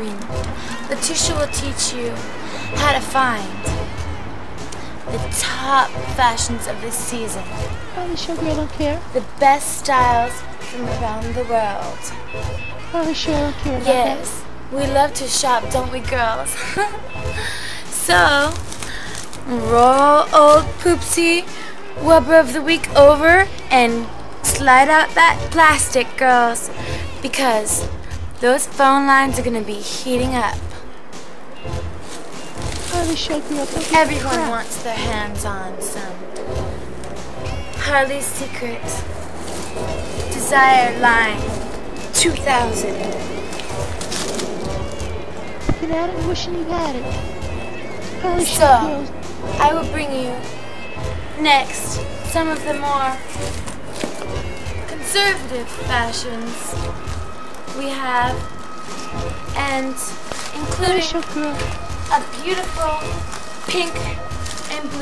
mean, Letitia will teach you how to find the top fashions of this season. Oh, the show girl don't care. The best styles from around the world. Oh, the show don't care. Yes, we love to shop, don't we, girls? So, roll old Poopsie Wubber of the Week over and slide out that plastic, girls, because those phone lines are going to be heating up. Everyone wants their hands on some Harley's Secret Desire Line 2000. Get at it wishing you had it. So, I will bring you next some of the more conservative fashions we have, and including a beautiful pink and blue